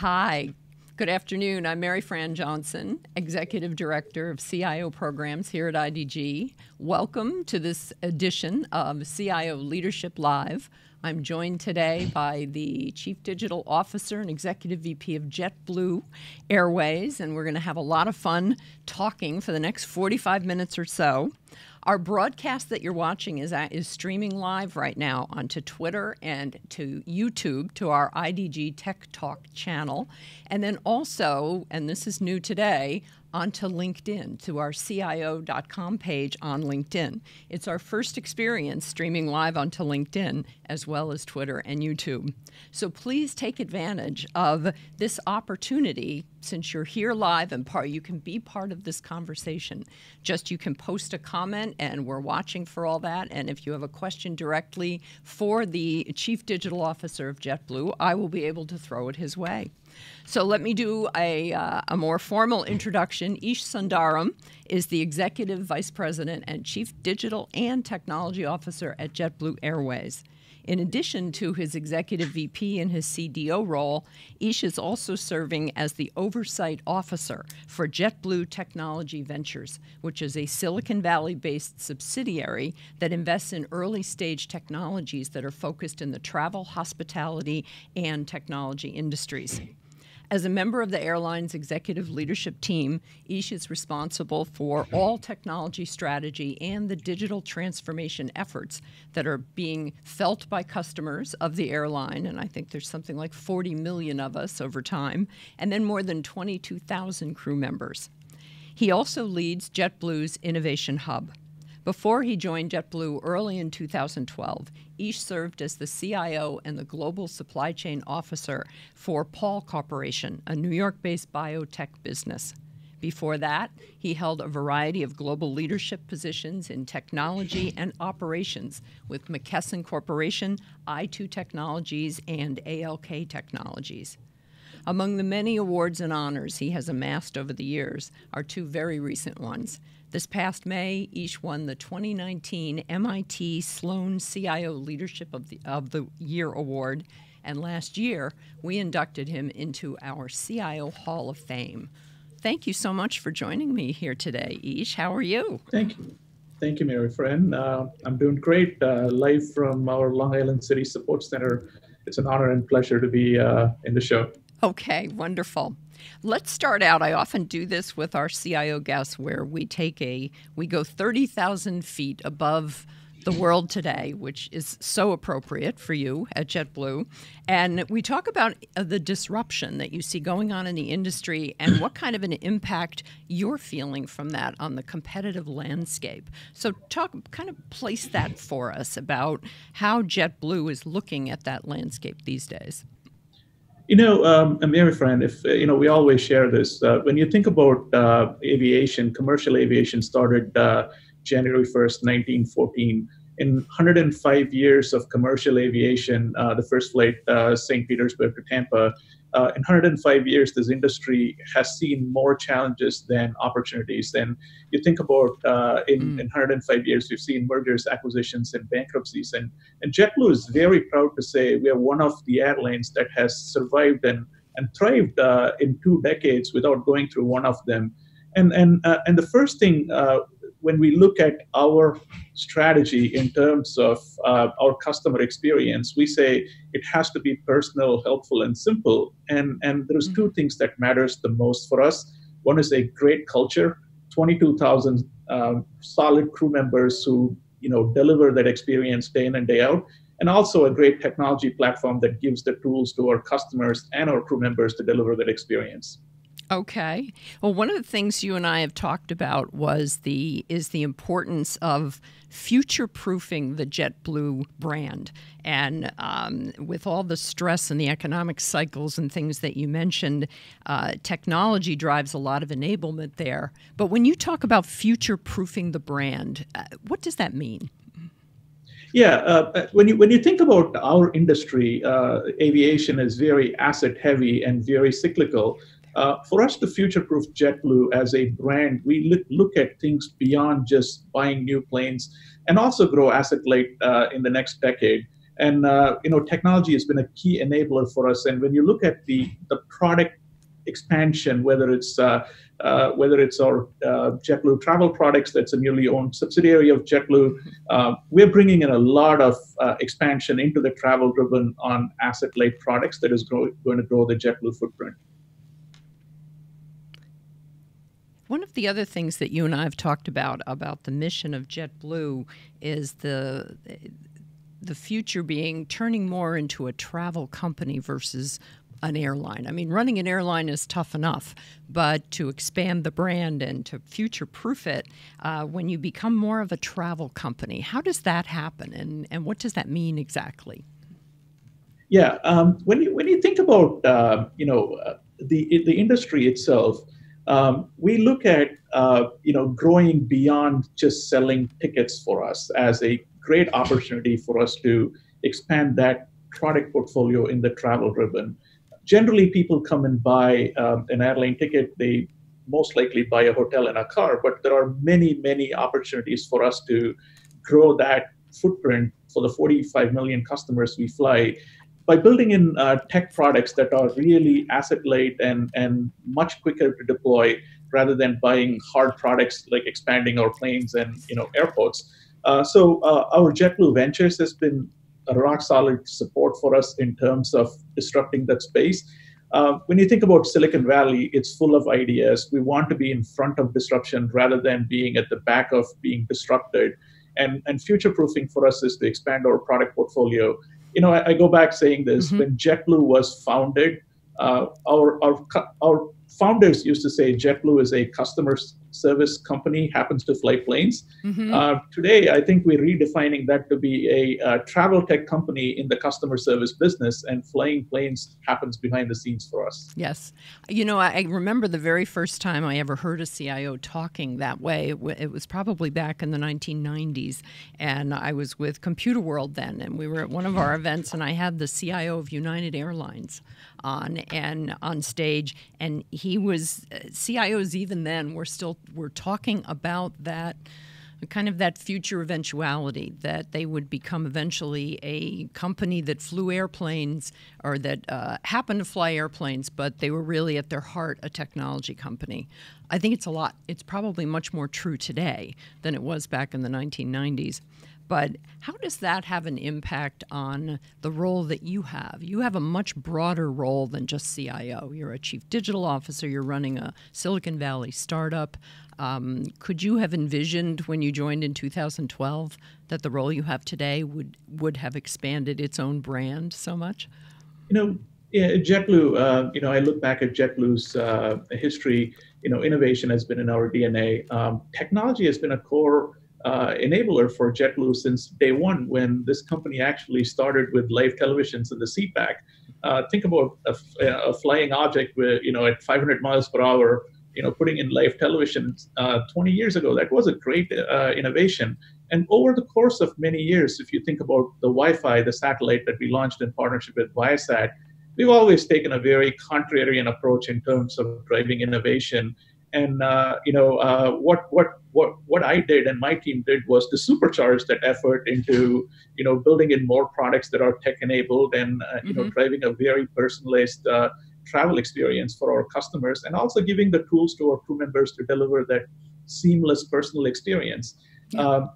Hi. Good afternoon. I'm Maryfran Johnson, Executive Director of CIO Programs here at IDG. Welcome to this edition of CIO Leadership Live. I'm joined today by the Chief Digital Officer and Executive VP of JetBlue Airways, and we're going to have a lot of fun talking for the next 45 minutes or so. Our broadcast that you're watching is streaming live right now onto Twitter and to YouTube, to our IDG Tech Talk channel. And then also, and this is new today, onto LinkedIn, to our CIO.com page on LinkedIn. It's our first experience streaming live onto LinkedIn, as well as Twitter and YouTube. So please take advantage of this opportunity since you're here live and you can be part of this conversation. Just you can post a comment, and we're watching for all that. And if you have a question directly for the Chief Digital Officer of JetBlue, I will be able to throw it his way. So let me do a more formal introduction. Eash Sundaram is the Executive Vice President and Chief Digital and Technology Officer at JetBlue Airways. In addition to his Executive VP and his CDO role, Eash is also serving as the Oversight Officer for JetBlue Technology Ventures, which is a Silicon Valley-based subsidiary that invests in early-stage technologies that are focused in the travel, hospitality, and technology industries. As a member of the airline's executive leadership team, Eash is responsible for all technology strategy and the digital transformation efforts that are being felt by customers of the airline, and I think there's something like 40 million of us over time, and then more than 22,000 crew members. He also leads JetBlue's Innovation Hub. Before he joined JetBlue early in 2012, Eash served as the CIO and the Global Supply Chain Officer for Paul Corporation, a New York-based biotech business. Before that, he held a variety of global leadership positions in technology and operations with McKesson Corporation, i2 Technologies, and ALK Technologies. Among the many awards and honors he has amassed over the years are two very recent ones. This past May, Eash won the 2019 MIT Sloan CIO Leadership of the Year Award, and last year we inducted him into our CIO Hall of Fame. Thank you so much for joining me here today, Eash. How are you? Thank you, Maryfran. I'm doing great. Live from our Long Island City Support Center. It's an honor and pleasure to be in the show. Okay, wonderful. Let's start out. I often do this with our CIO guests where we go 30,000 feet above the world today, which is so appropriate for you at JetBlue. And we talk about the disruption that you see going on in the industry and what kind of an impact you're feeling from that on the competitive landscape. So kind of place that for us about how JetBlue is looking at that landscape these days. You know, Maryfran, if you know, we always share this. When you think about aviation, commercial aviation started January 1st, 1914. In 105 years of commercial aviation, the first flight St. Petersburg to Tampa. In 105 years, this industry has seen more challenges than opportunities. And you think about in 105 years, we've seen mergers, acquisitions, and bankruptcies. And JetBlue is very proud to say we are one of the airlines that has survived and thrived in 2 decades without going through one of them. And the first thing, when we look at our strategy in terms of our customer experience, we say it has to be personal, helpful, and simple. And there's two things that matters the most for us. One is a great culture, 22,000 solid crew members who deliver that experience day in and day out, and also a great technology platform that gives the tools to our customers and our crew members to deliver that experience. Okay. Well, one of the things you and I have talked about was the importance of future-proofing the JetBlue brand. And with all the stress and the economic cycles and things that you mentioned, technology drives a lot of enablement there. But when you talk about future-proofing the brand, what does that mean? Yeah, when you think about our industry, aviation is very asset-heavy and very cyclical. For us to future-proof JetBlue as a brand, we look at things beyond just buying new planes and also grow asset-light in the next decade. And technology has been a key enabler for us. And when you look at the product expansion, whether it's our JetBlue Travel Products, that's a newly owned subsidiary of JetBlue, we're bringing in a lot of expansion into the travel-driven on asset-light products that is going to grow the JetBlue footprint. One of the other things that you and I have talked about the mission of JetBlue is the future being turning more into a travel company versus an airline. I mean, running an airline is tough enough, but to expand the brand and to future-proof it, when you become more of a travel company, how does that happen, and what does that mean exactly? Yeah, when you think about the industry itself, we look at growing beyond just selling tickets for us as a great opportunity for us to expand that product portfolio in the travel ribbon. Generally, people come and buy an airline ticket. They most likely buy a hotel and a car, but there are many, many opportunities for us to grow that footprint for the 45 million customers we fly by building in tech products that are really asset-light and much quicker to deploy rather than buying hard products like expanding our planes and airports. So our JetBlue Ventures has been a rock-solid support for us in terms of disrupting that space. When you think about Silicon Valley, it's full of ideas. We want to be in front of disruption rather than being at the back of being disrupted. And future-proofing for us is to expand our product portfolio. I go back saying this, when JetBlue was founded, our founders used to say JetBlue is a customer service company, happens to fly planes. Today, I think we're redefining that to be a travel tech company in the customer service business, and flying planes happens behind the scenes for us. Yes. I remember the very first time I ever heard a CIO talking that way. It was probably back in the 1990s, and I was with Computerworld then, and we were at one of our events, and I had the CIO of United Airlines on stage, and he was, CIOs even then were talking about that kind of that future eventuality, that they would become eventually a company that flew airplanes, or that happened to fly airplanes, but they were really at their heart a technology company. I think it's probably much more true today than it was back in the 1990s. But how does that have an impact on the role that you have? You have a much broader role than just CIO. You're a chief digital officer. You're running a Silicon Valley startup. Could you have envisioned when you joined in 2012 that the role you have today would have expanded its own brand so much? JetBlue, I look back at JetBlue's history. Innovation has been in our DNA. Technology has been a core enabler for JetBlue since day one, when this company actually started with live televisions in the CPAC. Think about a flying object with, at 500 miles per hour, putting in live television 20 years ago. That was a great innovation. And over the course of many years, if you think about the Wi-Fi, the satellite that we launched in partnership with Viasat, we've always taken a very contrarian approach in terms of driving innovation. And what I did and my team did was to supercharge that effort into building in more products that are tech enabled and driving a very personalized travel experience for our customers, and also giving the tools to our crew members to deliver that seamless personal experience. Yeah.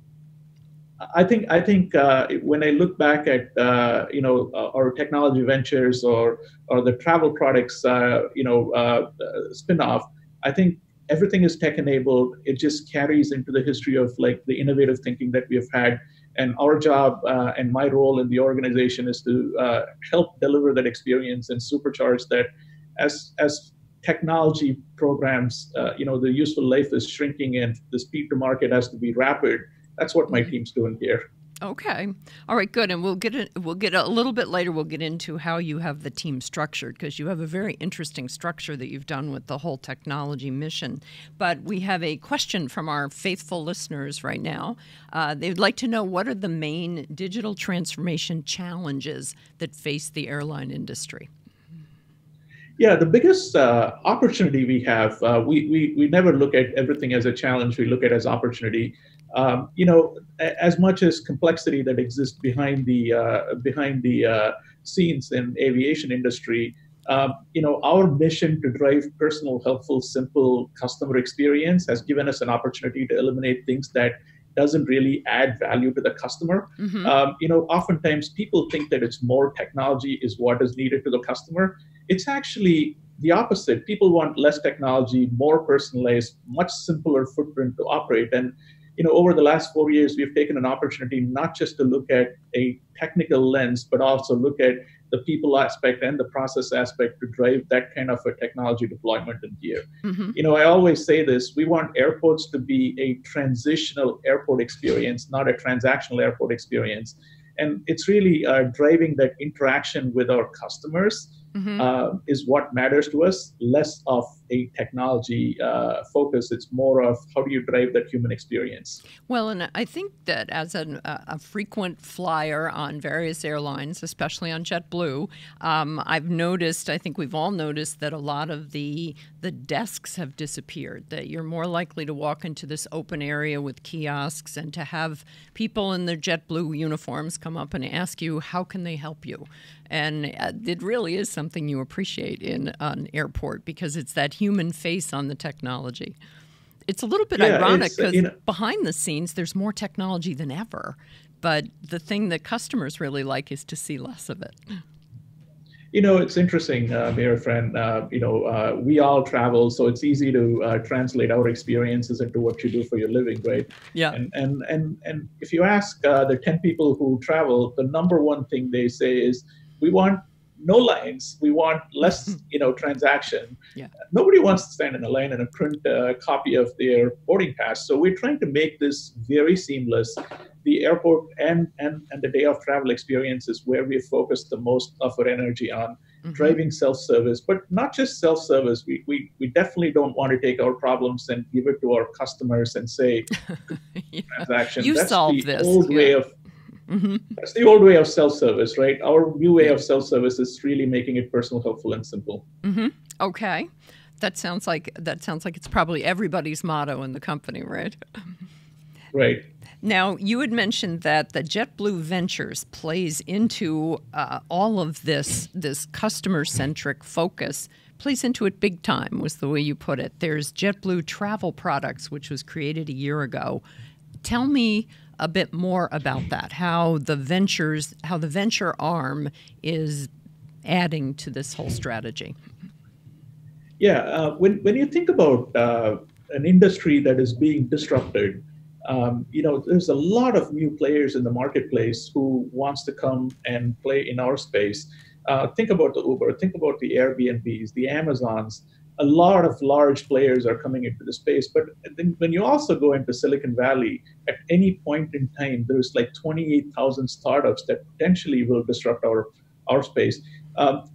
I think when I look back at our technology ventures or the travel products spinoff, I think everything is tech enabled. It just carries into the history of like the innovative thinking that we have had. And our job and my role in the organization is to help deliver that experience and supercharge that. As technology programs, the useful life is shrinking and the speed to market has to be rapid. That's what my team's doing here. Okay. All right, good. And we'll get a little bit later, we'll get into how you have the team structured, because you have a very interesting structure that you've done with the whole technology mission. But we have a question from our faithful listeners right now. They'd like to know, what are the main digital transformation challenges that face the airline industry? Yeah, the biggest opportunity we have, we never look at everything as a challenge, we look at it as opportunity. You know, as much as complexity that exists behind the scenes in aviation industry, you know, our mission to drive personal, helpful, simple customer experience has given us an opportunity to eliminate things that doesn't really add value to the customer. Mm-hmm. You know, oftentimes people think that it's more technology is what is needed to the customer. It's actually the opposite. People want less technology, more personalized, much simpler footprint to operate. And, you know, over the last 4 years, we've taken an opportunity not just to look at a technical lens, but also look at the people aspect and the process aspect to drive that kind of a technology deployment in gear. Mm-hmm. You know, I always say this, we want airports to be a transitional airport experience, not a transactional airport experience. And it's really driving that interaction with our customers mm-hmm. Is what matters to us, less of a technology focus. It's more of how do you drive that human experience. Well, and I think that as a frequent flyer on various airlines, especially on JetBlue, I've noticed, I think we've all noticed, that a lot of the desks have disappeared, that you're more likely to walk into this open area with kiosks and to have people in their JetBlue uniforms come up and ask you, how can they help you? And it really is something you appreciate in an airport because it's that human face on the technology. It's a little bit ironic because you know, behind the scenes, there's more technology than ever. But the thing that customers really like is to see less of it. You know, it's interesting, Maryfran. You know, we all travel, so it's easy to translate our experiences into what you do for your living, right? Yeah. And if you ask the 10 people who travel, the number one thing they say is, we want no lines. We want less, you know, transaction. Yeah. Nobody wants to stand in a line and print a copy of their boarding pass. So we're trying to make this very seamless. The airport and the day of travel experience is where we focus the most of our energy on mm-hmm. driving self-service, but not just self-service. We definitely don't want to take our problems and give it to our customers and say, yeah. transaction. You solve this. Old way of Mm-hmm. That's the old way of self-service, right? Our new way of self-service is really making it personal, helpful, and simple. Mm-hmm. Okay. That sounds like it's probably everybody's motto in the company, right? Right. Now, you had mentioned that the JetBlue Ventures plays into all of this customer-centric focus, plays into it big time was the way you put it. There's JetBlue Travel Products, which was created a year ago. Tell me a bit more about that, how the venture arm is adding to this whole strategy. Yeah, when you think about an industry that is being disrupted, you know, there's a lot of new players in the marketplace who wants to come and play in our space. Think about the Uber, think about the Airbnbs, the Amazons. A lot of large players are coming into the space, but then when you also go into Silicon Valley, at any point in time, there's like 28,000 startups that potentially will disrupt our space.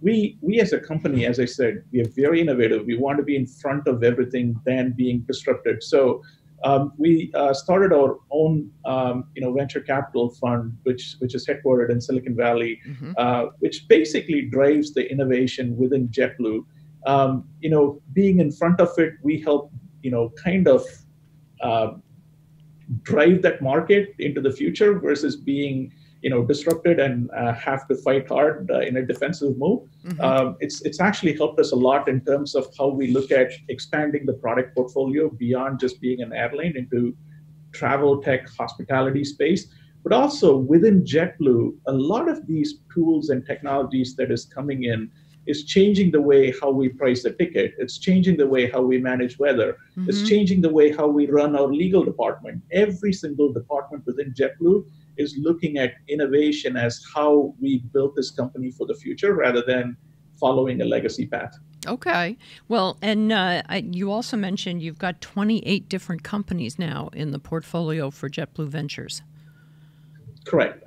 We as a company, as I said, we are very innovative. We want to be in front of everything than being disrupted. So we started our own, you know, venture capital fund, which is headquartered in Silicon Valley, mm-hmm. Which basically drives the innovation within JetBlue. You know, being in front of it, we help, you know, kind of drive that market into the future versus being, you know, disrupted and have to fight hard in a defensive move. Mm-hmm. It's actually helped us a lot in terms of how we look at expanding the product portfolio beyond just being an airline into travel tech, hospitality space. But also within JetBlue, a lot of these tools and technologies that is coming in is changing the way how we price the ticket. It's changing the way how we manage weather. Mm-hmm. It's changing the way how we run our legal department. Every single department within JetBlue is looking at innovation as how we built this company for the future rather than following a legacy path. Okay. Well, and you also mentioned you've got 28 different companies now in the portfolio for JetBlue Ventures. Correct.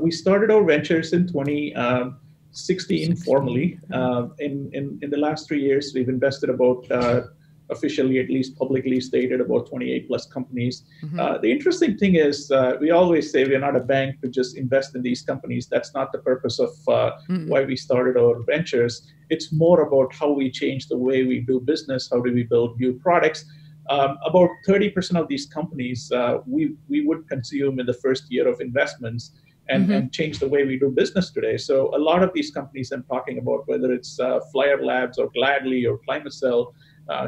We started our ventures in 2016 formally. In the last 3 years, we've invested about officially, at least publicly stated, about 28 plus companies. Mm-hmm. The interesting thing is we always say we're not a bank to just invest in these companies. That's not the purpose of why we started our ventures. It's more about how we change the way we do business, how do we build new products. About 30% of these companies we would consume in the first year of investments and, and change the way we do business today. So a lot of these companies I'm talking about, whether it's Flyer Labs or Gladly or Climacell,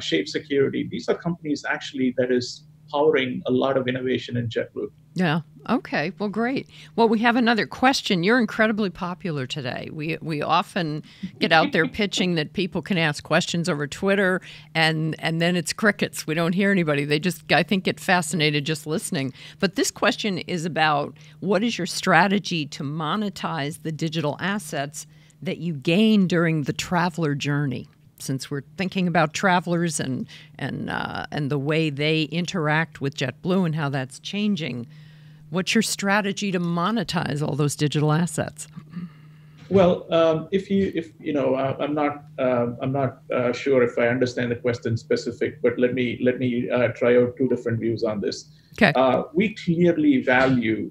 Shape Security, these are companies actually that is powering a lot of innovation in JetBlue. Yeah. Okay. Well, great. Well, we have another question. You're incredibly popular today. We often get out there pitching that people can ask questions over Twitter, and then it's crickets. We don't hear anybody. They just, I think, get fascinated just listening. But this question is about what is your strategy to monetize the digital assets that you gain during the traveler journey? Since we're thinking about travelers and the way they interact with JetBlue and how that's changing, what's your strategy to monetize all those digital assets? Well, I'm not sure if I understand the question specific, but let me try out two different views on this. Okay, we clearly value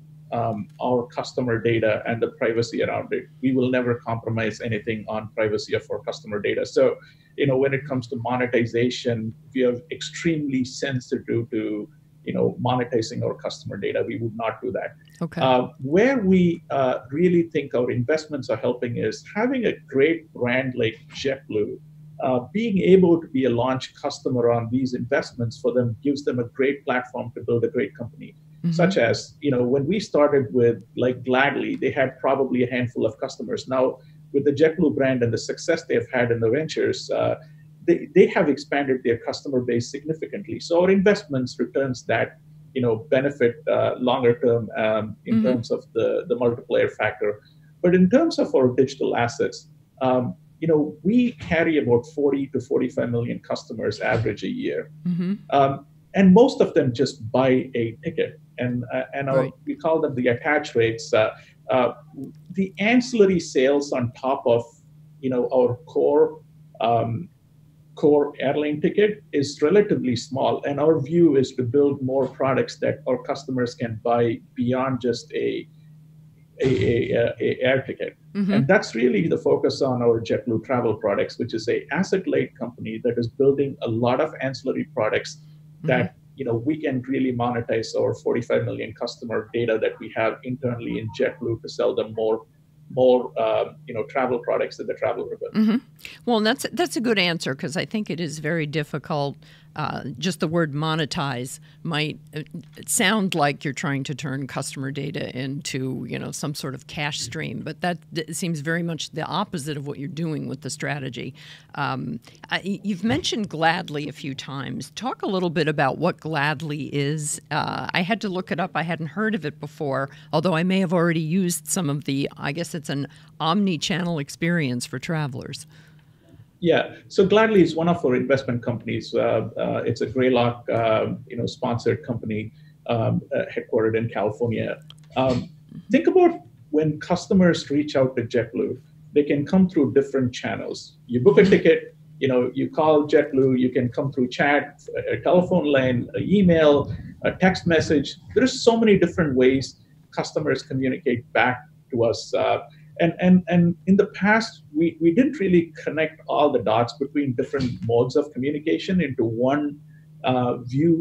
our customer data and the privacy around it. We will never compromise anything on privacy of our customer data. So, you know, when it comes to monetization, we are extremely sensitive to, you know, monetizing our customer data. We would not do that. Okay. Where we really think our investments are helping is having a great brand like JetBlue, being able to be a launch customer on these investments for them gives them a great platform to build a great company. Such as, you know, when we started with like Gladly, they had probably a handful of customers. Now, with the JetBlue brand and the success they have had in the ventures, they have expanded their customer base significantly. So our investments returns that, you know, benefit longer term in terms of the multiplier factor. But in terms of our digital assets, you know, we carry about 40 to 45 million customers average a year. And most of them just buy a ticket, and our, we call them the attach rates. The ancillary sales on top of, you know, our core core airline ticket is relatively small, and our view is to build more products that our customers can buy beyond just a air ticket. And that's really the focus on our JetBlue Travel Products, which is a asset-light company that is building a lot of ancillary products that, you know, we can really monetize our 45 million customer data that we have internally in JetBlue to sell them more you know, travel products that the traveler will. Well, that's a good answer, because I think it is very difficult. Just the word monetize might sound like you're trying to turn customer data into, you know, some sort of cash stream, but that seems very much the opposite of what you're doing with the strategy. You've mentioned Gladly a few times. Talk a little bit about what Gladly is. I had to look it up. I hadn't heard of it before, although I may have already used some of the, I guess it's an omni-channel experience for travelers. Yeah, so Gladly is one of our investment companies. It's a Greylock, you know, sponsored company headquartered in California. Think about when customers reach out to JetBlue, they can come through different channels. You book a ticket, you know, you call JetBlue, you can come through chat, a telephone line, an email, a text message. There's so many different ways customers communicate back to us. And in the past, we didn't really connect all the dots between different modes of communication into one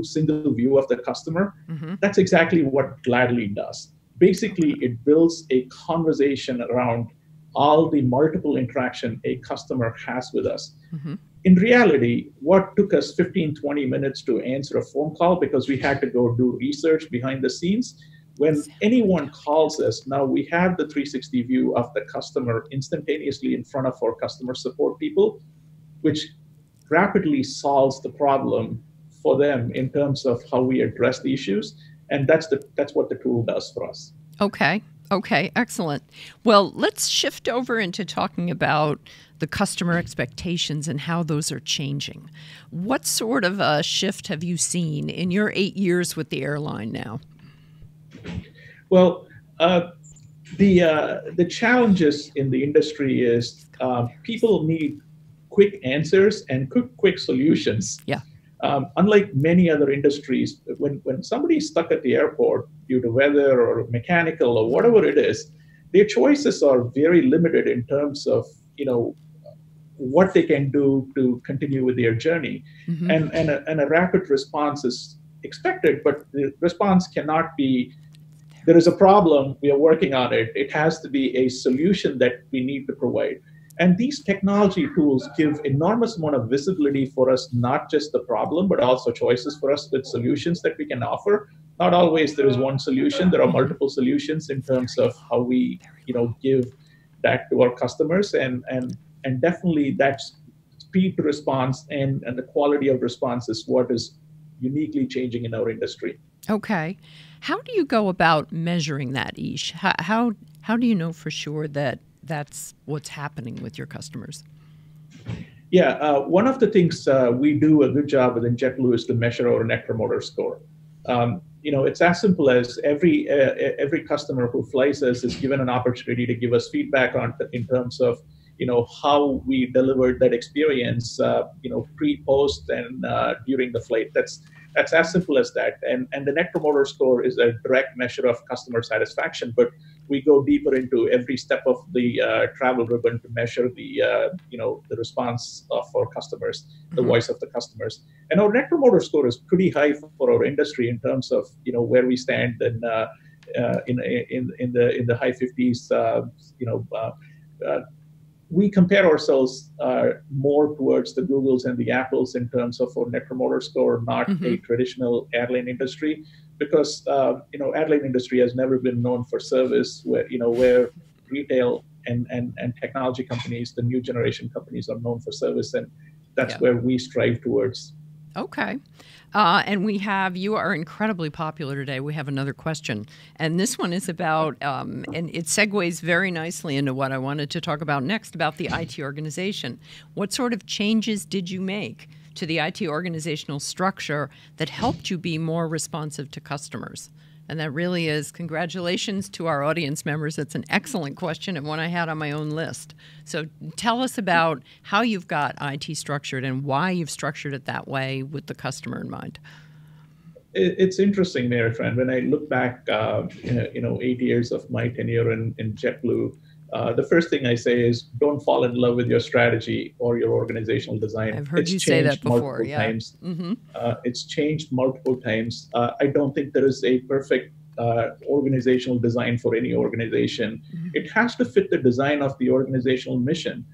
single view of the customer. That's exactly what Gladly does. Basically, it builds a conversation around all the multiple interaction a customer has with us. In reality, what took us 15, 20 minutes to answer a phone call because we had to go do research behind the scenes, when anyone calls us, now we have the 360 view of the customer instantaneously in front of our customer support people, which rapidly solves the problem for them in terms of how we address the issues. And that's what the tool does for us. Okay. Okay, excellent. Well, let's shift over into talking about the customer expectations and how those are changing. What sort of a shift have you seen in your 8 years with the airline now? Well, the challenges in the industry is people need quick answers and quick solutions. Yeah. Unlike many other industries, when somebody's stuck at the airport due to weather or mechanical or whatever it is, their choices are very limited in terms of, you know, what they can do to continue with their journey. Mm-hmm. And a rapid response is expected, but the response cannot be, there is a problem, we are working on it. It has to be a solution that we need to provide. And these technology tools give enormous amount of visibility for us, not just the problem, but also choices for us with solutions that we can offer. Not always there is one solution, there are multiple solutions in terms of how we, you know, give that to our customers, and definitely that speed to response and the quality of response is what is uniquely changing in our industry. Okay. How do you go about measuring that, Eash? How do you know for sure that that's what's happening with your customers? Yeah, one of the things we do a good job within JetBlue is to measure our Net Promoter Score. You know, it's as simple as every customer who flies us is given an opportunity to give us feedback on in terms of, you know, how we delivered that experience, you know, pre, post, and during the flight. That's as simple as that. And the Net Promoter Score is a direct measure of customer satisfaction, but we go deeper into every step of the travel ribbon to measure the, you know, the response of our customers, the mm-hmm. voice of the customers. And our Net Promoter Score is pretty high for our industry in terms of, you know, where we stand in the high 50s, you know, we compare ourselves more towards the Googles and the Apples in terms of our Net Promoter Score, not mm-hmm. a traditional airline industry, because you know, airline industry has never been known for service, where, you know, where retail and technology companies, the new generation companies, are known for service, and that's yep. where we strive towards. Okay. And we have, you are incredibly popular today. We have another question. And this one is about, and it segues very nicely into what I wanted to talk about next, about the IT organization. What sort of changes did you make to the IT organizational structure that helped you be more responsive to customers? And that really is, congratulations to our audience members. It's an excellent question and one I had on my own list. So tell us about how you've got IT structured and why you've structured it that way with the customer in mind. It's interesting, Maryfran. When I look back, you know, 8 years of my tenure in JetBlue, the first thing I say is, don't fall in love with your strategy or your organizational design. I've heard you say that before. Yeah. Mm-hmm. It's changed multiple times. I don't think there is a perfect organizational design for any organization. Mm-hmm. It has to fit the design of the organizational mission.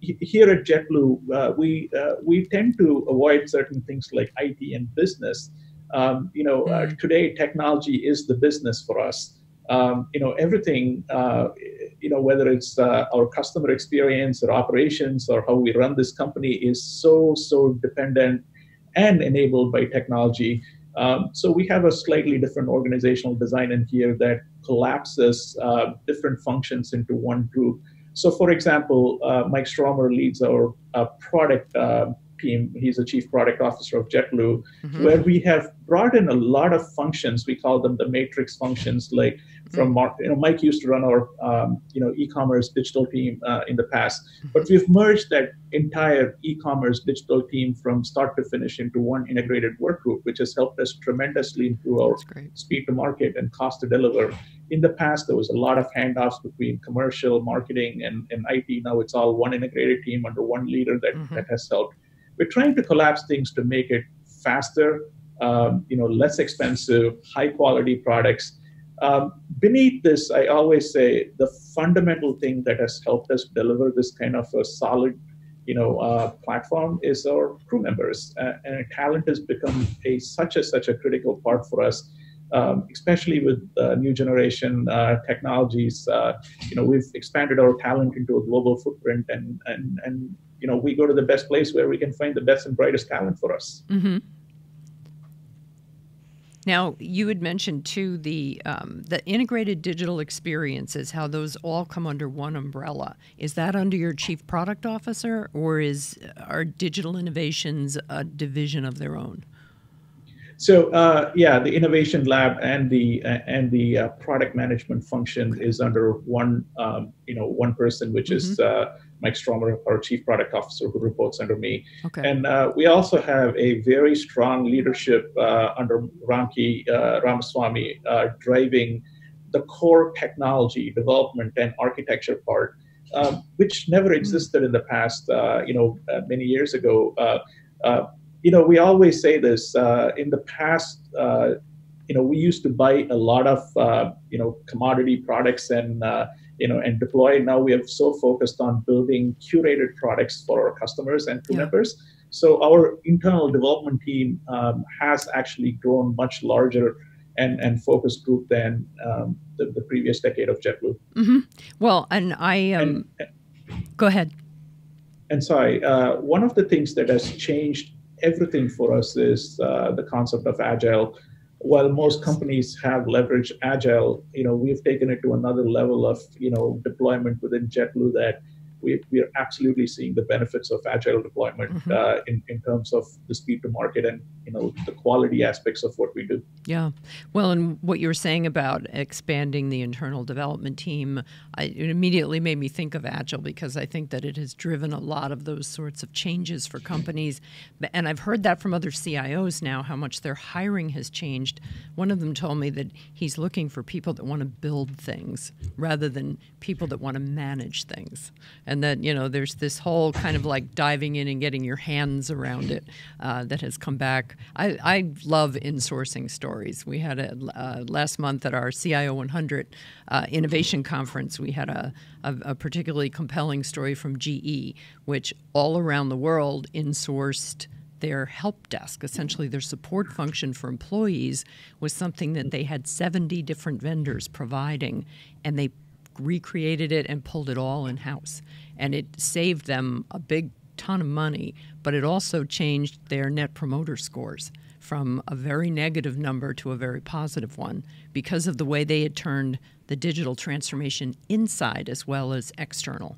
Here at JetBlue, we tend to avoid certain things like IT and business. You know, mm-hmm. Today technology is the business for us. You know, everything, you know, whether it's our customer experience or operations or how we run this company is so dependent and enabled by technology. So we have a slightly different organizational design in here that collapses different functions into one group. So, for example, Mike Stromer leads our product team. He's the Chief Product Officer of JetBlue, mm-hmm. where we have brought in a lot of functions. We call them the matrix functions, like from, you know, Mike used to run our, you know, e-commerce digital team in the past, mm-hmm. but we've merged that entire e-commerce digital team from start to finish into one integrated work group, which has helped us tremendously improve our speed to market and cost to deliver. In the past, there was a lot of handoffs between commercial, marketing, and IT. Now it's all one integrated team under one leader that, mm-hmm. that has helped. We're trying to collapse things to make it faster, you know, less expensive, high quality products. Beneath this, I always say the fundamental thing that has helped us deliver this kind of a solid, you know, platform is our crew members. And talent has become a such a critical part for us, especially with new generation technologies. You know, we've expanded our talent into a global footprint, and you know, we go to the best place where we can find the best and brightest talent for us. Mm-hmm. Now, you had mentioned, too, the integrated digital experiences, how those all come under one umbrella. Is that under your Chief Product Officer, or are digital innovations a division of their own? So, yeah, the innovation lab and the product management function is under one, you know, one person, which mm-hmm. is Mike Stromer, our Chief Product Officer, who reports under me. Okay. And we also have a very strong leadership under Ramki Ramaswamy driving the core technology development and architecture part, which never existed in the past, many years ago. We always say this, in the past, we used to buy a lot of, commodity products and deploy. Now we are so focused on building curated products for our customers and crew members. So our internal development team has actually grown much larger and focus group than the previous decade of JetBlue. Mm-hmm. Well, and I go ahead. And sorry, one of the things that has changed everything for us is the concept of agile. While most companies have leveraged agile, we've taken it to another level of deployment within JetBlue that we are absolutely seeing the benefits of agile deployment in terms of the speed to market and the quality aspects of what we do. Yeah, well, and what you were saying about expanding the internal development team, it immediately made me think of agile because I think that it has driven a lot of those sorts of changes for companies, and I've heard that from other CIOs now how much their hiring has changed. One of them told me that he's looking for people that want to build things rather than people that want to manage things. And that, there's this whole kind of like diving in and getting your hands around it that has come back. I love insourcing stories. We had last month at our CIO 100 innovation conference, we had a particularly compelling story from GE, which all around the world insourced their help desk, essentially their support function for employees, was something that they had 70 different vendors providing, and they recreated it and pulled it all in-house. And it saved them a big ton of money, but it also changed their net promoter scores from a very negative number to a very positive one because of the way they had turned the digital transformation inside as well as external.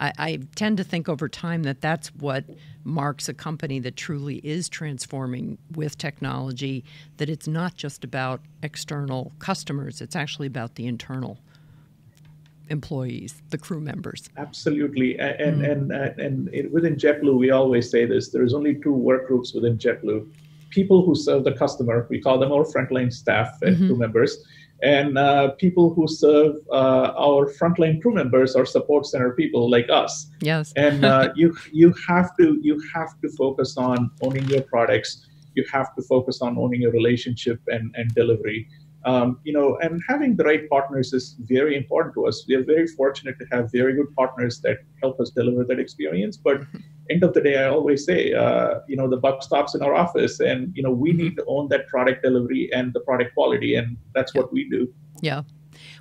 I tend to think over time that that's what marks a company that truly is transforming with technology, that it's not just about external customers, it's actually about the internal employees, the crew members. Absolutely. And within JetBlue, we always say this, there is only two work groups within JetBlue. People who serve the customer, we call them our frontline staff and crew members, and people who serve our frontline crew members or support center people like us. Yes. And you have to focus on owning your products. You have to focus on owning your relationship and delivery. And having the right partners is very important to us. We are very fortunate to have very good partners that help us deliver that experience. But end of the day, I always say, the buck stops in our office, and, we need to own that product delivery and the product quality, and that's what we do. Yeah.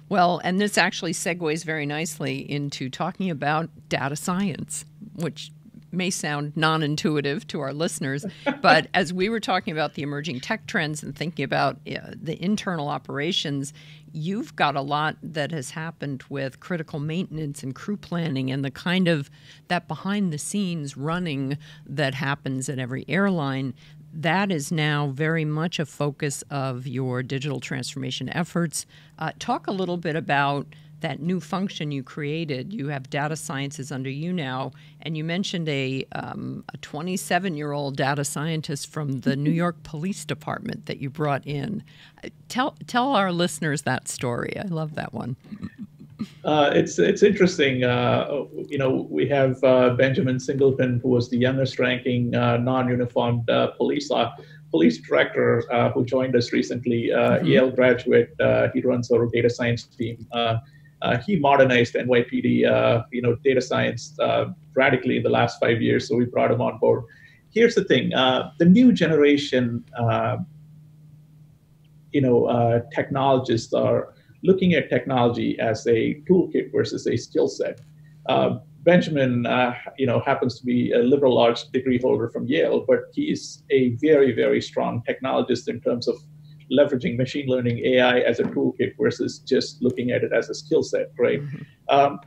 Well, and this actually segues very nicely into talking about data science, which may sound non-intuitive to our listeners, but as we were talking about the emerging tech trends and thinking about the internal operations, you've got a lot that has happened with critical maintenance and crew planning and the kind of that behind the scenes running that happens at every airline. That is now very much a focus of your digital transformation efforts. Talk a little bit about that new function you created. You have data sciences under you now, and you mentioned a 27-year-old data scientist from the New York Police Department that you brought in. Tell our listeners that story. I love that one. It's interesting. We have Benjamin Singleton, who was the youngest ranking non-uniformed police director who joined us recently, Yale graduate. He runs our data science team. He modernized NYPD, data science radically in the last 5 years, so we brought him on board. Here's the thing, the new generation, technologists are looking at technology as a toolkit versus a skill set. Benjamin, happens to be a liberal arts degree holder from Yale, but he's a very, very strong technologist in terms of leveraging machine learning, AI as a toolkit versus just looking at it as a skill set, right?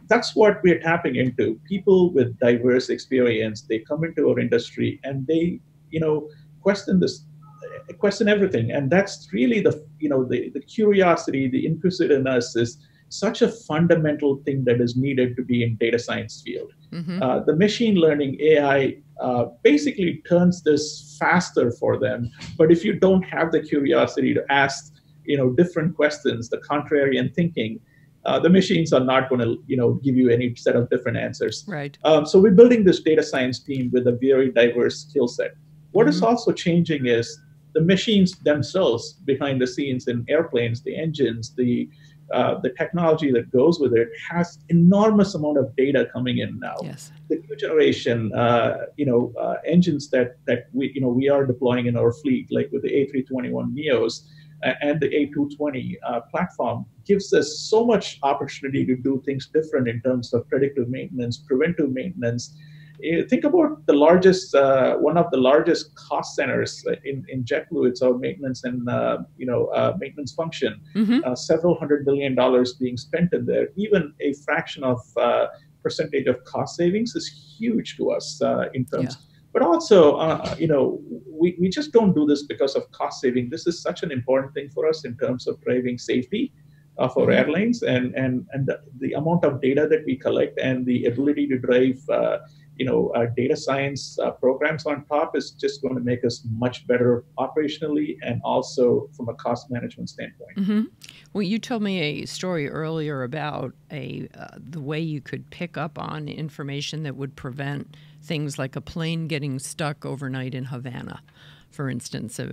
That's what we're tapping into. People with diverse experience, they come into our industry and they, question everything. And that's really the curiosity, the inquisitiveness is such a fundamental thing that is needed to be in data science field. Mm-hmm. The machine learning AI basically turns this faster for them. But if you don't have the curiosity to ask, different questions, the contrarian thinking, the machines are not going to, give you any set of different answers. Right. So we're building this data science team with a very diverse skill set. What is also changing is the machines themselves behind the scenes in airplanes, the engines, the technology that goes with it has enormous amount of data coming in now. Yes. The new generation, engines that we are deploying in our fleet, like with the A321 Neos and the A220 platform, gives us so much opportunity to do things different in terms of predictive maintenance, preventive maintenance. Think about the largest, one of the largest cost centers in JetBlue. It's our maintenance and maintenance function. Mm-hmm. Several $100 billion being spent in there. Even a fraction of percentage of cost savings is huge to us in terms. Yeah. But also, we just don't do this because of cost saving. This is such an important thing for us in terms of driving safety for airlines and the amount of data that we collect and the ability to drive. Data science programs on top is just going to make us much better operationally and also from a cost management standpoint. Mm-hmm. Well, you told me a story earlier about the way you could pick up on information that would prevent things like a plane getting stuck overnight in Havana, for instance. Talk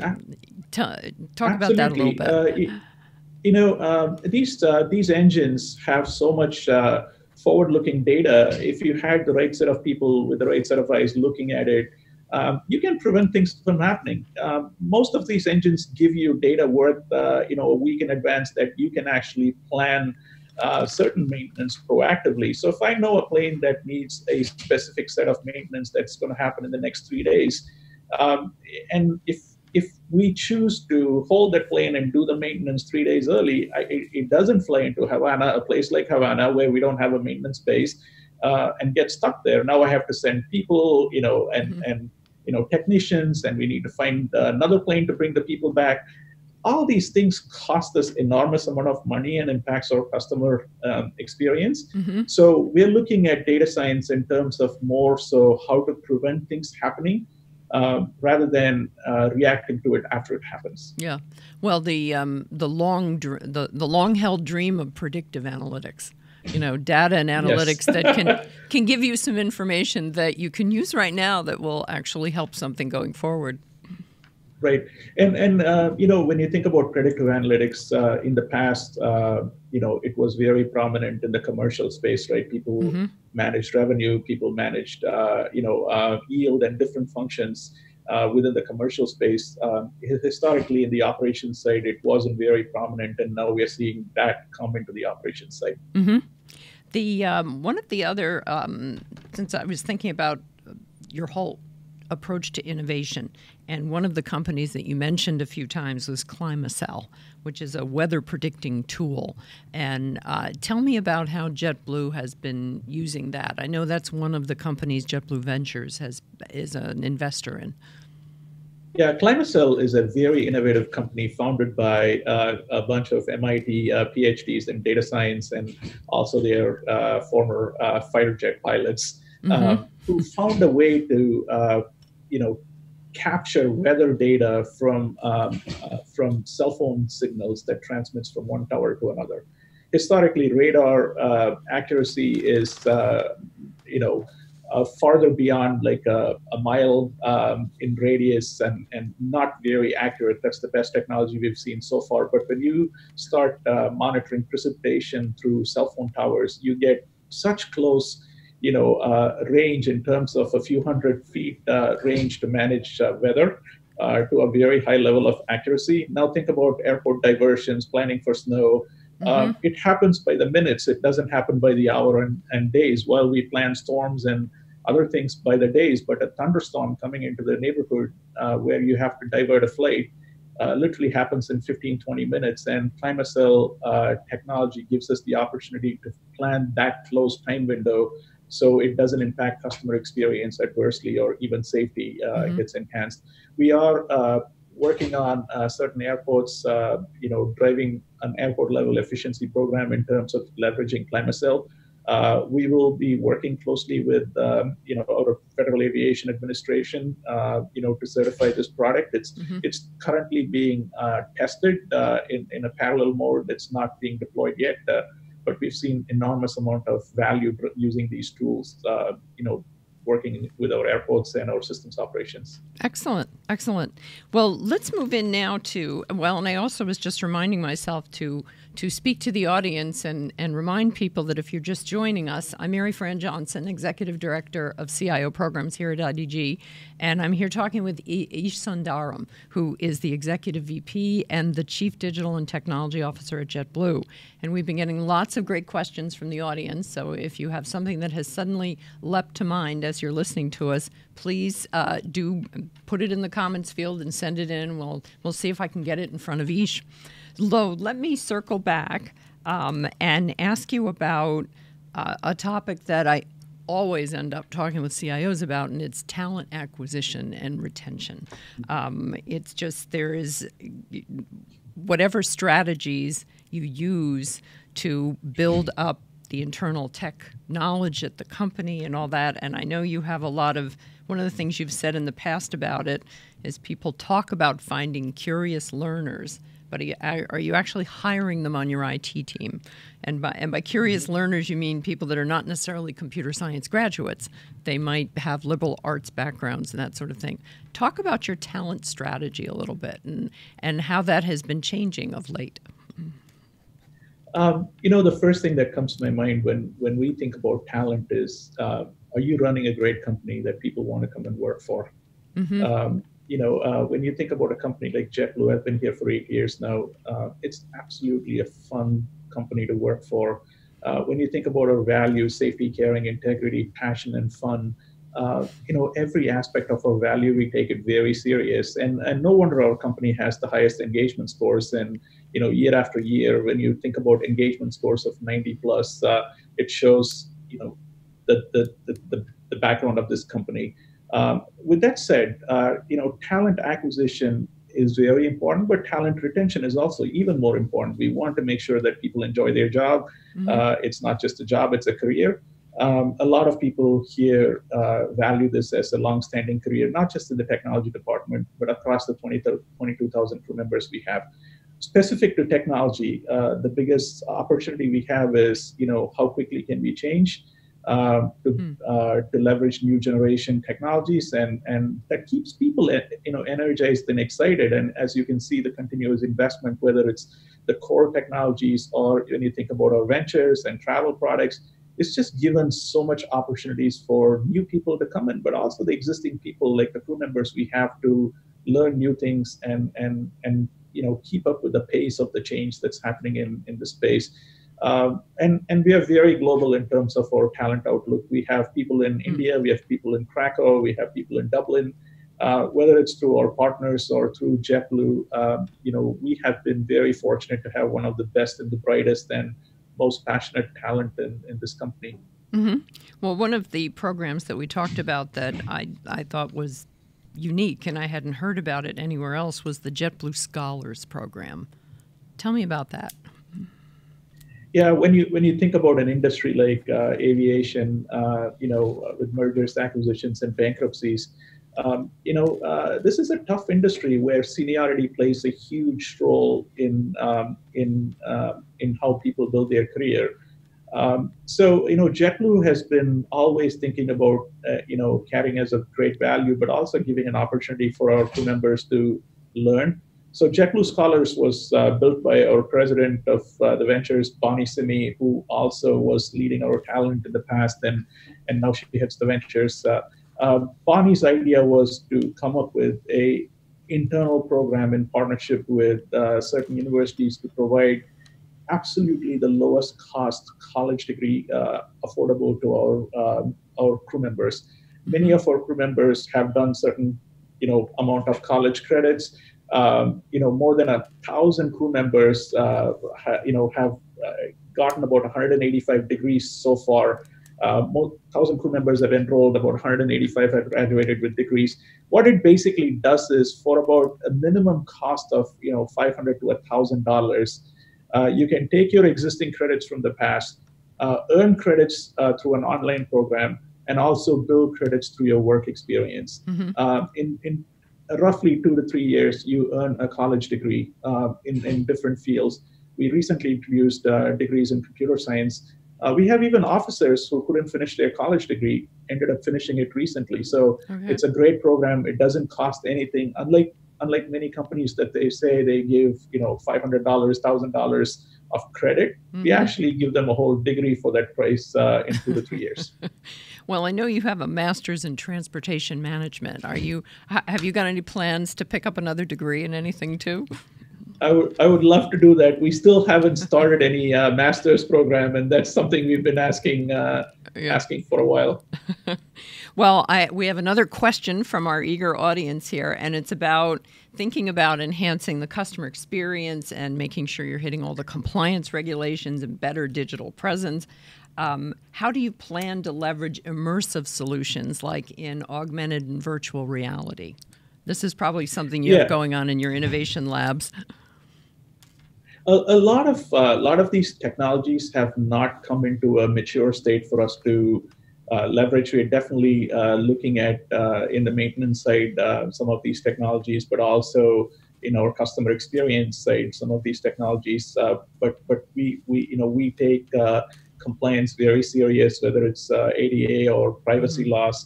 about that a little bit. These engines have so much forward-looking data. If you had the right set of people with the right set of eyes looking at it, you can prevent things from happening. Most of these engines give you data worth a week in advance that you can actually plan certain maintenance proactively. So if I know a plane that needs a specific set of maintenance that's going to happen in the next 3 days, and if we choose to hold that plane and do the maintenance 3 days early, it doesn't fly into Havana, a place like Havana where we don't have a maintenance base, and get stuck there. Now I have to send people, and technicians, and we need to find another plane to bring the people back. All these things cost us enormous amount of money and impacts our customer experience. Mm-hmm. So we're looking at data science in terms of more so how to prevent things happening. Rather than reacting to it after it happens. Yeah, well, the long-held dream of predictive analytics, data and analytics that can give you some information that you can use right now that will actually help something going forward. Right, and when you think about predictive analytics, in the past, it was very prominent in the commercial space, right? People managed revenue, people managed yield and different functions within the commercial space. Historically, in the operations side, it wasn't very prominent, and now we are seeing that come into the operations side. Mm-hmm. The one of the other, since I was thinking about your whole approach to innovation. And one of the companies that you mentioned a few times was Climacell, which is a weather predicting tool. And tell me about how JetBlue has been using that. I know that's one of the companies JetBlue Ventures is an investor in. Yeah, Climacell is a very innovative company founded by a bunch of MIT PhDs in data science and also their former fighter jet pilots who found a way to capture weather data from cell phone signals that transmits from one tower to another. Historically, radar accuracy is farther beyond like a mile in radius and not very accurate. That's the best technology we've seen so far. But when you start monitoring precipitation through cell phone towers, you get such close range in terms of a few hundred feet range to manage weather to a very high level of accuracy. Now think about airport diversions, planning for snow. It happens by the minutes. It doesn't happen by the hour and days. While we plan storms and other things by the days, but a thunderstorm coming into the neighborhood where you have to divert a flight literally happens in 15, 20 minutes. And Climacell technology gives us the opportunity to plan that close time window so it doesn't impact customer experience adversely or even safety gets enhanced. We are working on certain airports, driving an airport-level efficiency program in terms of leveraging Climacell. We will be working closely with, our Federal Aviation Administration, to certify this product. It's currently being tested in a parallel mode. It's not being deployed yet, but we've seen enormous amount of value using these tools, working with our airports and our systems operations. Excellent, excellent. Well, let's move in now to, well, and I also was just reminding myself to speak to the audience and remind people that if you're just joining us, I'm Maryfran Johnson, Executive Director of CIO Programs here at IDG, and I'm here talking with Eash Sundaram, who is the Executive VP and the Chief Digital and Technology Officer at JetBlue. And we've been getting lots of great questions from the audience, so if you have something that has suddenly leapt to mind as you're listening to us, please do put it in the comments field and send it in. We'll see if I can get it in front of Eash. Lo, let me circle back and ask you about a topic that I always end up talking with CIOs about, and it's talent acquisition and retention. It's just there is whatever strategies you use to build up the internal tech knowledge at the company and all that. And I know you have a lot of, one of the things you've said in the past about it is people talk about finding curious learners, but are you actually hiring them on your IT team? And by curious learners, you mean people that are not necessarily computer science graduates. They might have liberal arts backgrounds and that sort of thing. Talk about your talent strategy a little bit and how that has been changing of late. The first thing that comes to my mind when we think about talent is, are you running a great company that people want to come and work for? Mm-hmm. When you think about a company like JetBlue, I've been here for 8 years now. It's absolutely a fun company to work for. When you think about our values, safety, caring, integrity, passion, and fun, every aspect of our value, we take it very serious. And no wonder our company has the highest engagement scores. And, year after year, when you think about engagement scores of 90 plus, it shows, the background of this company. With that said, talent acquisition is very important, but talent retention is also even more important. We want to make sure that people enjoy their job. Mm-hmm. It's not just a job, it's a career. A lot of people here value this as a long-standing career, not just in the technology department, but across the 22,000 crew members we have. Specific to technology, the biggest opportunity we have is, how quickly can we change to leverage new generation technologies, and that keeps people, energized and excited. And as you can see, the continuous investment, whether it's the core technologies or when you think about our ventures and travel products, it's just given so much opportunities for new people to come in, but also the existing people, like the crew members, we have to learn new things and keep up with the pace of the change that's happening in the space. And we are very global in terms of our talent outlook. We have people in India, we have people in Krakow, we have people in Dublin. Whether it's through our partners or through JetBlue, we have been very fortunate to have one of the best and the brightest and most passionate talent in this company. Mm-hmm. Well, one of the programs that we talked about that I thought was unique, and I hadn't heard about it anywhere else, was the JetBlue Scholars Program. Tell me about that. Yeah, when you think about an industry like aviation, with mergers, acquisitions, and bankruptcies, this is a tough industry where seniority plays a huge role in how people build their career. JetBlue has been always thinking about, carrying as of great value, but also giving an opportunity for our crew members to learn. So JetBlue Scholars was built by our president of the ventures, Bonnie Simi, who also was leading our talent in the past, and now she heads the ventures. Bonnie's idea was to come up with an internal program in partnership with certain universities to provide absolutely the lowest cost college degree affordable to our crew members. Many of our crew members have done certain, amount of college credits. More than 1,000 crew members, have gotten about 185 degrees so far. 1,000 crew members have enrolled, about 185 have graduated with degrees. What it basically does is, for about a minimum cost of $500 to $1,000, you can take your existing credits from the past, earn credits through an online program, and also build credits through your work experience. Mm-hmm. In roughly 2 to 3 years, you earn a college degree in different fields. We recently introduced degrees in computer science. We have even officers who couldn't finish their college degree, ended up finishing it recently. So it's a great program. It doesn't cost anything. Unlike many companies that they say they give $500, $1,000 of credit, we actually give them a whole degree for that price in 2 to 3 years. Well, I know you have a master's in transportation management. Have you got any plans to pick up another degree in anything too? I would love to do that. We still haven't started any master's program, and that's something we've been asking for a while. Well, we have another question from our eager audience here, and it's about thinking about enhancing the customer experience and making sure you're hitting all the compliance regulations and better digital presence. How do you plan to leverage immersive solutions like in augmented and virtual reality? This is probably something you have going on in your innovation labs. A lot of these technologies have not come into a mature state for us to leverage. We're definitely looking at, in the maintenance side, some of these technologies, but also in our customer experience side, some of these technologies. But we take compliance very serious, whether it's ADA or privacy laws.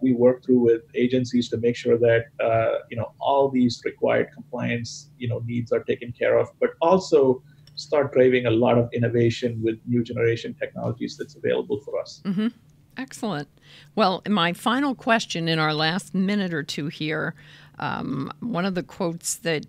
We work through with agencies to make sure that all these required compliance needs are taken care of, but also start driving a lot of innovation with new generation technologies that's available for us. Mm-hmm. Excellent. Well, my final question in our last minute or two here, one of the quotes that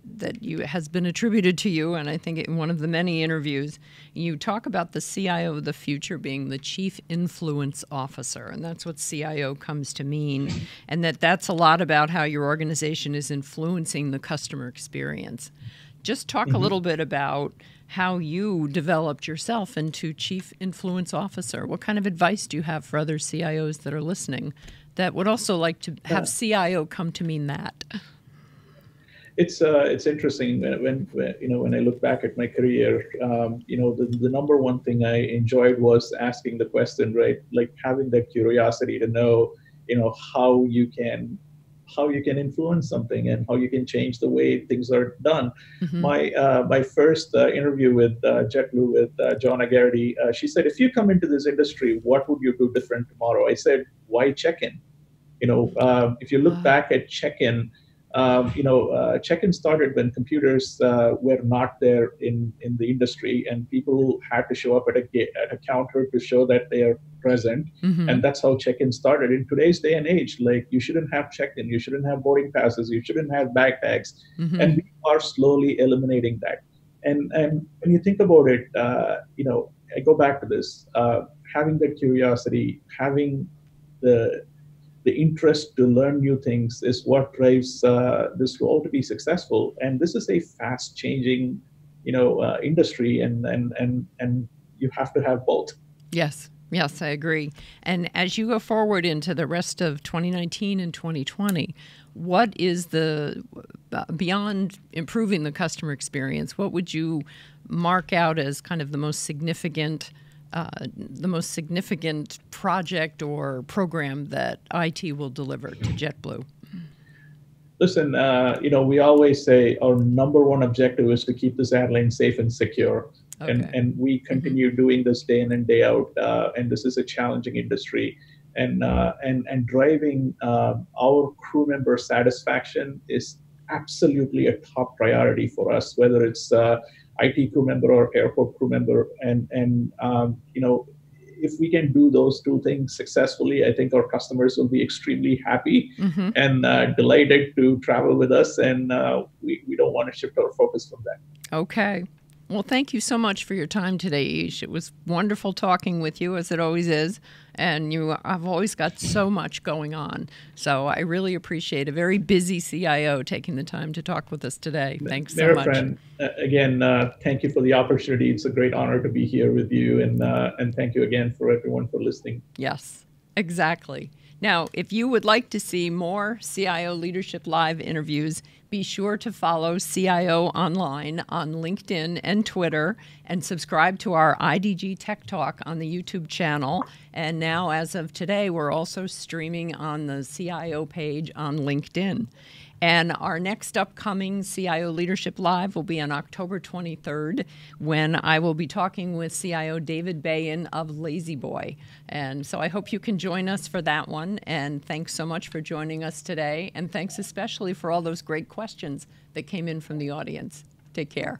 has been attributed to you, and I think in one of the many interviews, you talk about the CIO of the future being the chief influence officer, and that's what CIO comes to mean, and that's a lot about how your organization is influencing the customer experience. Just talk a little bit about how you developed yourself into Chief Influence Officer. What kind of advice do you have for other CIOs that are listening that would also like to have CIO come to mean that? It's interesting when I look back at my career, the number one thing I enjoyed was asking the question, right? Like having that curiosity to know, how you can influence something and how you can change the way things are done. Mm-hmm. My first interview with JetBlue with John Agarity, she said, if you come into this industry, what would you do different tomorrow? I said, why check-in? If you look back at check-in, check-in started when computers were not there in the industry, and people had to show up at a counter to show that they are present. Mm-hmm. And that's how check-in started. In today's day and age, like you shouldn't have check-in, you shouldn't have boarding passes, you shouldn't have bag tags. Mm-hmm. And we are slowly eliminating that. And when you think about it, I go back to this, having that curiosity, having the interest to learn new things is what drives this role to be successful. And this is a fast-changing, industry, and you have to have both. Yes. Yes, I agree. And as you go forward into the rest of 2019 and 2020, what is beyond improving the customer experience, what would you mark out as kind of the most significant project or program that IT will deliver to JetBlue? Listen, we always say our number one objective is to keep this airline safe and secure. Okay. And we continue doing this day in and day out. And this is a challenging industry. And driving our crew member satisfaction is absolutely a top priority for us, whether it's IT crew member or airport crew member, and if we can do those two things successfully, I think our customers will be extremely happy and delighted to travel with us, and we don't want to shift our focus from that. Okay. Well, thank you so much for your time today, Eash. It was wonderful talking with you, as it always is. And I've always got so much going on. So I really appreciate a very busy CIO taking the time to talk with us today. Thanks so much. Maryfran, again, thank you for the opportunity. It's a great honor to be here with you. And thank you again for everyone for listening. Yes, exactly. Now, if you would like to see more CIO Leadership Live interviews, be sure to follow CIO Online on LinkedIn and Twitter and subscribe to our IDG Tech Talk on the YouTube channel. And now, as of today, we're also streaming on the CIO page on LinkedIn. And our next upcoming CIO Leadership Live will be on October 23rd, when I will be talking with CIO David Bayan of Lazy Boy. And so I hope you can join us for that one. And thanks so much for joining us today. And thanks especially for all those great questions that came in from the audience. Take care.